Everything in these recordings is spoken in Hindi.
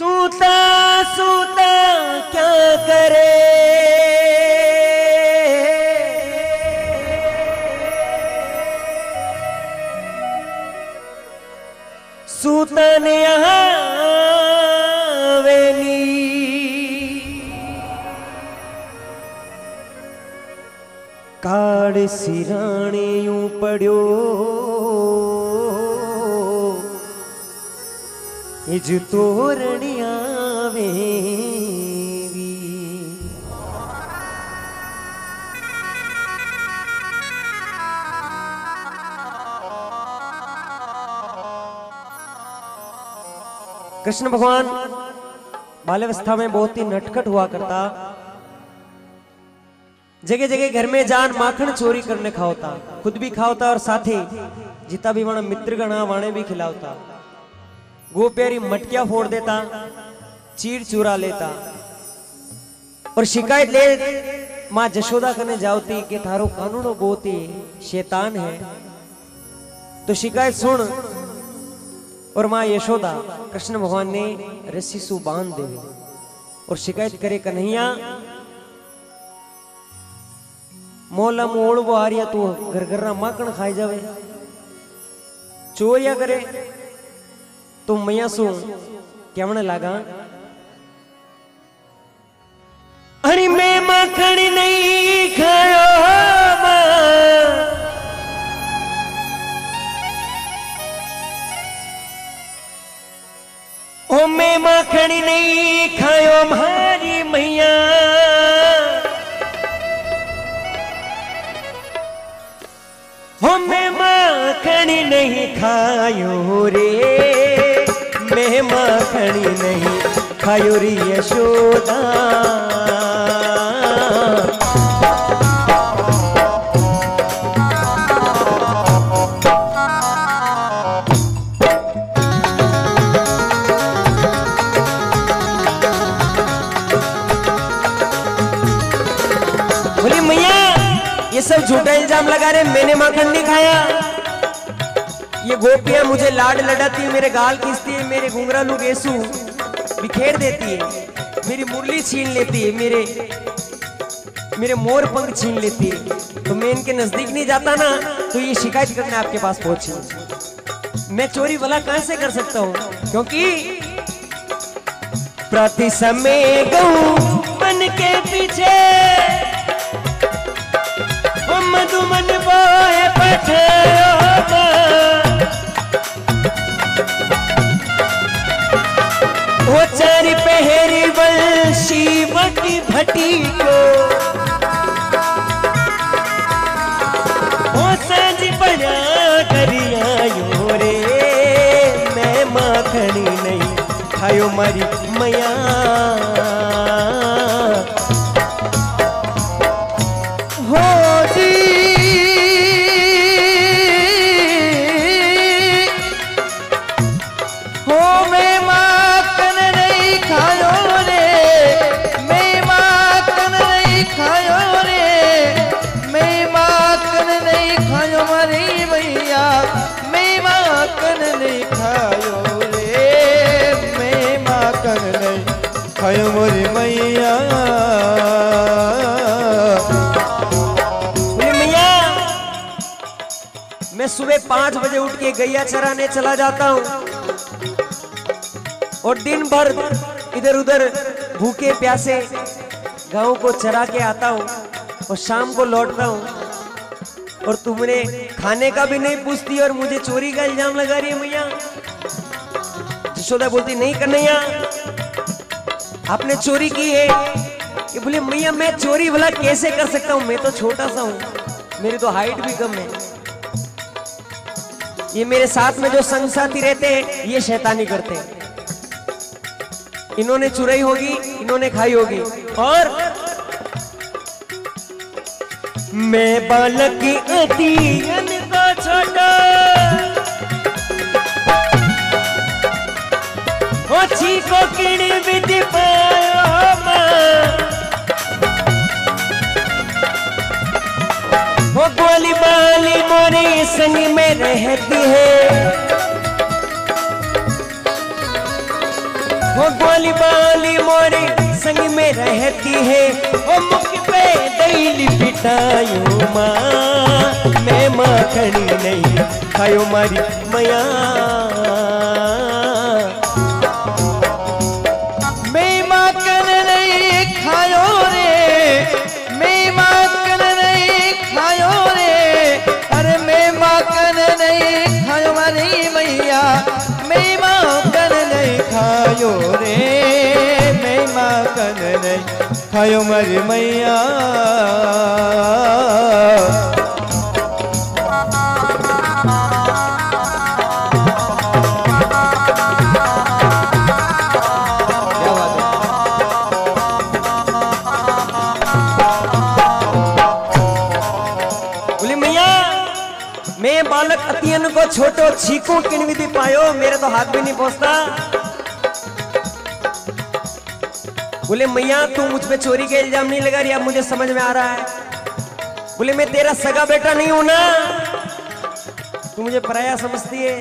सूता सूता क्या करे सूता ने आवेली काड़ सिराणियों पड़ो इज तोरणिया वेवी कृष्ण भगवान बाल्यावस्था में बहुत ही नटखट हुआ करता। जगह जगह घर में जान माखन चोरी करने खाओता, खुद भी खाओता और साथ ही जिता भी वाणा मित्रगणा वाणे भी खिलाओता। वो प्यारी मटकिया फोड़ देता, चीर चुरा लेता और शिकायत ले माँ जशोदा करने जावती कि थारो कानूनो बहुत ही शैतान है। तो शिकायत सुन और माँ यशोदा कृष्ण भगवान ने रस्सी सु बांध दे और शिकायत करे कन्हैया मोला मोड़ वो आ रिया तू घर घर ना माखण खाई जावे चोरिया करे तो मैया सो केवने लागा अरे मैं माखण नहीं खायो ओ मैं माखण नहीं खायो मारी मैया ओ मैं माखण नहीं खायो रे मैं माखण नहीं खायो री यशोदा बोली मैया ये सब झूठा इल्जाम लगा रहे मैंने माखण नहीं खाया। ये गोपियां मुझे लाड लड़ाती है, मेरे गाल खींचती है, मेरे घुंघरा लू गेसू बिखेर देती है, मेरी मुरली छीन लेती है, मेरे मोर पंख छीन लेती है। तो मैं इनके नजदीक नहीं जाता ना तो ये शिकायत करने आपके पास पहुंची। मैं चोरी भला कहां से कर सकता हूं क्योंकि प्रति समय गऊ मन के पीछे मधुमन बोए पठे वो चार पहरी बलसी बटी भटी को वो सांझ पड़ा करिया यो रे मैं माखणी नहीं खायो मारी मैया। मैं सुबह 5 बजे उठ के गैया चराने चला जाता हूं और दिन भर इधर उधर भूखे प्यासे गांव को चरा के आता हूं और शाम को लौटता हूं और तुमने खाने का भी नहीं पूछती और मुझे चोरी का इल्जाम लगा रही है मैया। यशोदा बोलती नहीं कन्हैया आपने चोरी की है। कि बोले मैया मैं चोरी भला कैसे कर सकता हूं, मैं तो छोटा सा हूं, मेरी तो हाइट भी कम है। ये मेरे साथ में जो संग साथी रहते हैं ये शैतानी करते हैं, इन्होंने चुराई होगी, इन्होंने खाई होगी। और मैं बालक अति को छोटा को किण विधि पायो वो गोली बाली मोरे संग में रहती है वो भोली बाली मोरे संग में रहती है, वो मुख पे दैली पिटायो माँ, मैं माखन नहीं खायो मारी मैया। मैं माखन नहीं खायो रे, मैं माखन नहीं खायो रे, अरे मैं माखन नहीं खायो मारी मैया, मैं माखन नहीं खायो रे, मैं माखन नहीं खायो मारी मैया। मैं बालक अतियन को छोटो छीकू किन विधि पायो, मेरे तो हाथ भी नहीं पहुंचता। बोले मैया तू मुझ पे चोरी के इल्जाम नहीं लगा रही, अब मुझे समझ में आ रहा है। बोले मैं तेरा सगा बेटा नहीं हूं ना, तू मुझे पराया समझती है,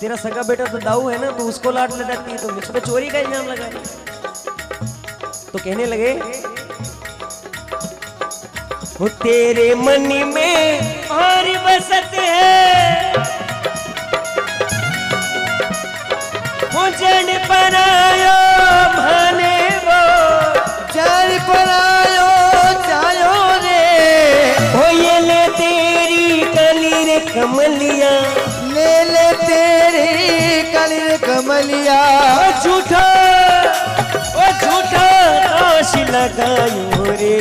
तेरा सगा बेटा तो दाऊ है ना, तू उसको लाट लटाती है, तो मुझ पे चोरी का इल्जाम लगा रही। तो कहने लगे वो तेरे मन में और बसत है, वो जन परायो भाने, वो जन परायो जायो रे, हो ये ले तेरी कली रे कमलिया, ले तेरी कली रे कमलिया, ओ झूठा आश लगायो रे,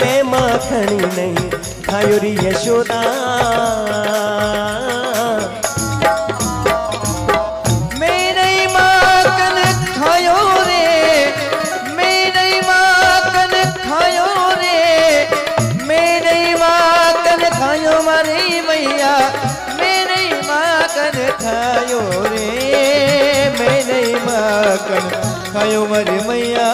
मैं माखन नहीं खायो री यशोदा। मैं नहीं माखन खायो रे, मैं नहीं माखन खायो रे, मैं नहीं माखन खायो मारी मैया, मैं नहीं माखन खायो रे, मैं नहीं माखन खायो मारी मैया।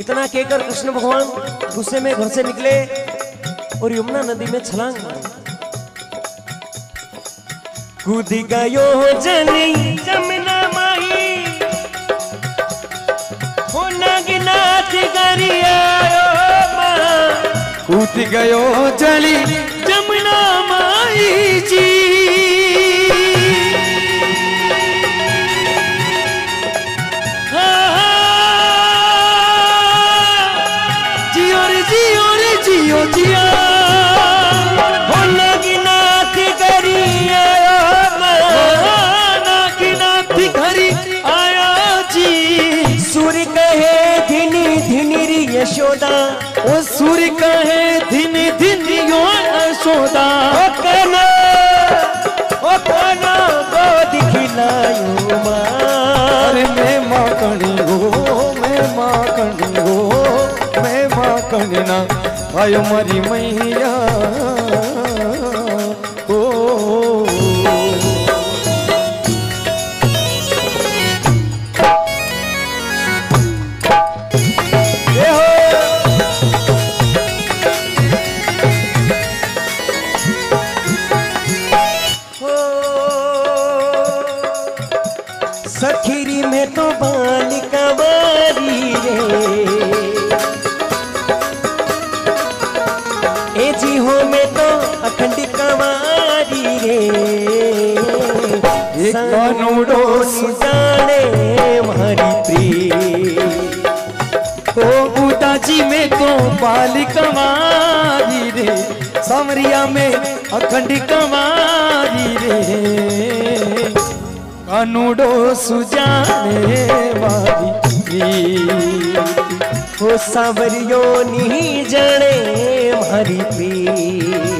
इतना कहकर कृष्ण भगवान गुस्से में घर से निकले और यमुना नदी में छलांग मारी। कूद गयो जनी जमुना माही, हो नागनाथ गरियायो मां, कूद गयो जनी जमुना माही जी, यशोदा वो सूर्य कहे दिन दिन यो यशोदा, ओ काना को दिखलायो माँ, मैं माखन हो, मैं माखन हो, मैं माखन ना खायो मारी मैया। सखीरी में तो बालिका बारी रे, ए जी हो में तो अखंड कंवारी रे, कानूडो सुजाने मारी प्री, ओ बूटा जी में तो बालिका बारी रे, समरिया में अखंड कंवारी रे, कानूडो सुजाने वाली, हो सावरियो नी जड़े मारी प्री।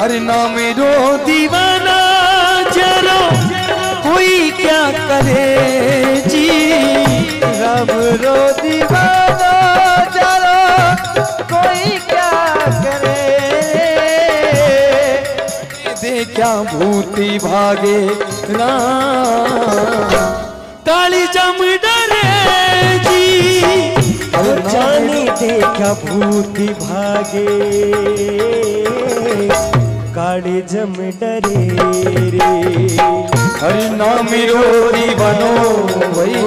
करना मेरो दीवाना जरा कोई क्या करे जी, रब रो दीवाना जरा कोई क्या करे। दे क्या भूती भागे राम काली जम डरे जी, जाने दे क्या भूति भागे काली जम डरे रे। हरि नाम रो दीवानो वही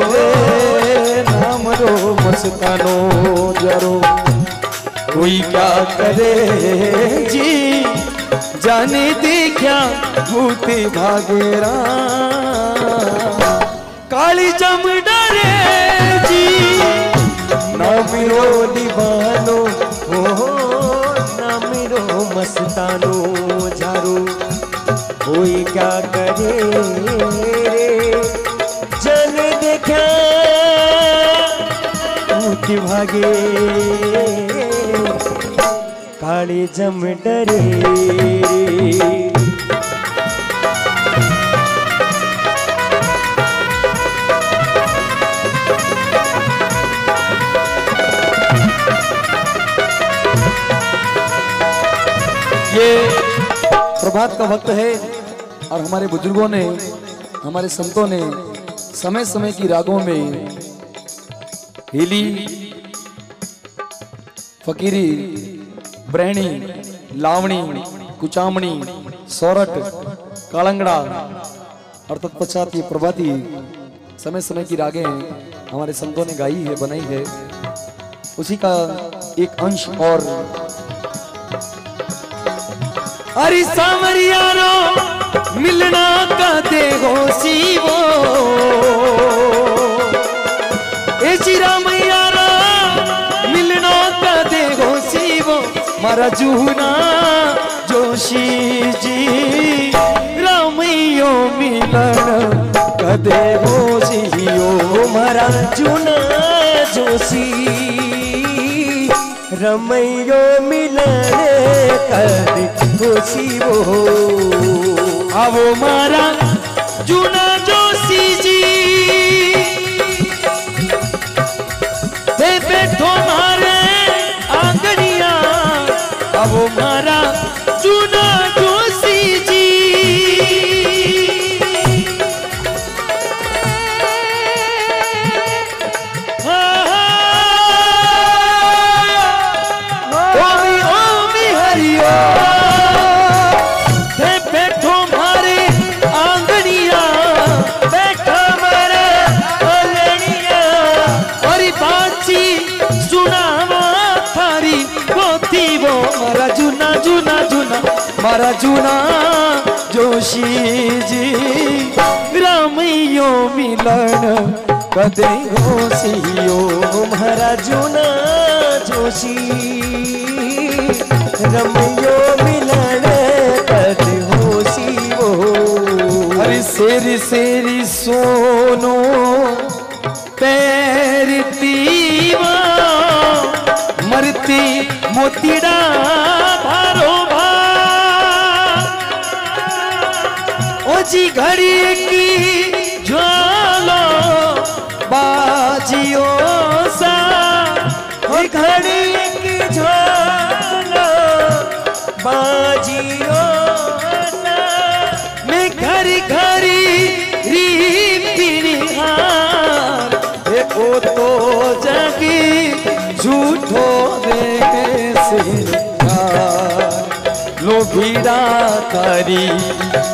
नाम रो मस्तानो जरो कोई क्या करे जी, जाने दे क्या भूति भागे राम काली जम डरे जी। ना मेरो दीवानो हो ना मेरो मस्तानो झारो कोई क्या करे रे, जन देखा उठी भागे काली जम डरे। प्रभात का वक्त है और हमारे बुजुर्गों ने हमारे संतों ने समय समय की रागों में हिली, फकीरी, ब्रैणी, लावणी, कुचामणी, सोरठ, कालंगड़ा और तत्पश्चात ये प्रभाती समय समय की रागें हमारे संतों ने गाई है, बनाई है, उसी का एक अंश। और अरे सांवरिया रो मिलना का देगो सीवो, एचिरा मैया रो मिलना का देगो सीवो, मारा जूना जोशी जी रामैयो मिलन का देगो सीओ, मारा जूना जोशी रमैयो मिलन कर खुशी वो। आवो मारा जूना जोशी जी दे बैठो मारे आंगनिया, आवो मारा जूना जोशी जी मारा जूना जोशी जी रामैयो मिलन कदे हो सियो, मारा जूना जोशी रामैयो मिलन कदे हो सियो। अरे शेरी शेरी सोनो पैरती वा मरती मोतीड़ा भारो भा जी, घड़ी की ज्वाला बाजियो सा घड़ी की ज्वाला बाजियो ना, मैं घर घड़ी रीतिहार देखो तो जगी झूठो लोभीरा तारी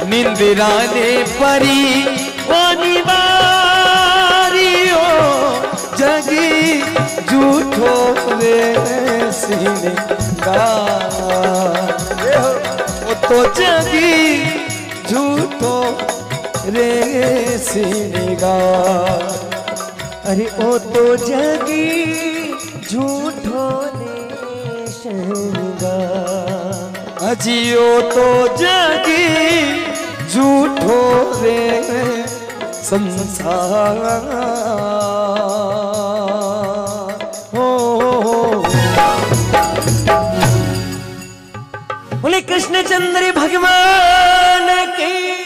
निंदिरा ने परी अनिवारी हो जगी झूठो रे सीने का, वो तो जगी झूठो रे सीने का, अरे वो तो जगी झूठो रे सीने। अजियो तो जगी झूठो रे संसार हो। बोले कृष्ण चंद्र भगवान की।